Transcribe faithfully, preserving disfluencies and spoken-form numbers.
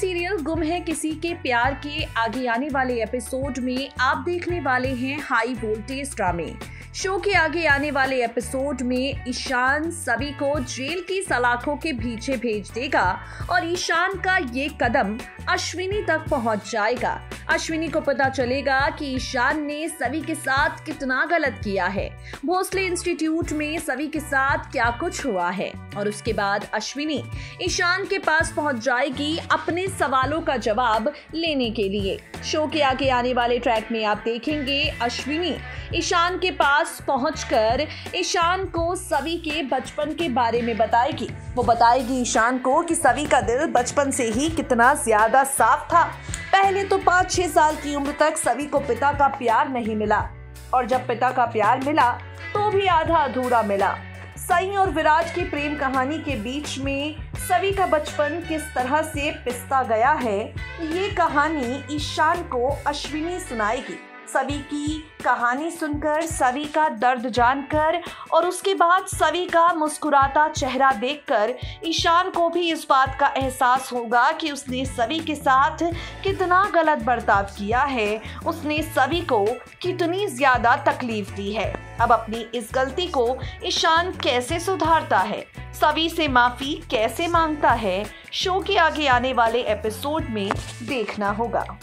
TV serial गुम है किसी के प्यार के आगे आने वाले एपिसोड में आप देखने वाले हैं हाई वोल्टेज ड्रामे। शो के आगे आने वाले एपिसोड में ईशान सभी को जेल की सलाखों के पीछे भेज देगा और ईशान का ये कदम अश्विनी तक पहुंच जाएगा। अश्विनी को पता चलेगा कि ईशान ने सभी के साथ कितना गलत किया है, भोसले इंस्टीट्यूट में सभी के साथ क्या कुछ हुआ है और उसके बाद अश्विनी ईशान के पास पहुंच जाएगी अपने सवालों का जवाब लेने के लिए। शो के आगे आने वाले ट्रैक में आप देखेंगे अश्विनी ईशान के पास पहुंचकर ईशान को सभी के बचपन के बारे में बताएगी। वो बताएगी ईशान को कि सभी का दिल बचपन से ही कितना ज्यादा साफ था। पहले तो पाँच छः साल की उम्र तक सभी को पिता का प्यार नहीं मिला और जब पिता का प्यार मिला तो भी आधा अधूरा मिला। साई और विराज की प्रेम कहानी के बीच में सभी का बचपन किस तरह से पिसता गया है, ये कहानी ईशान को अश्विनी सुनाएगी। सभी की कहानी सुनकर, सभी का दर्द जानकर और उसके बाद सभी का मुस्कुराता चेहरा देखकर ईशान को भी इस बात का एहसास होगा कि उसने सभी के साथ कितना गलत बर्ताव किया है, उसने सभी को कितनी ज़्यादा तकलीफ दी है। अब अपनी इस गलती को ईशान कैसे सुधारता है, सभी से माफ़ी कैसे मांगता है, शो के आगे आने वाले एपिसोड में देखना होगा।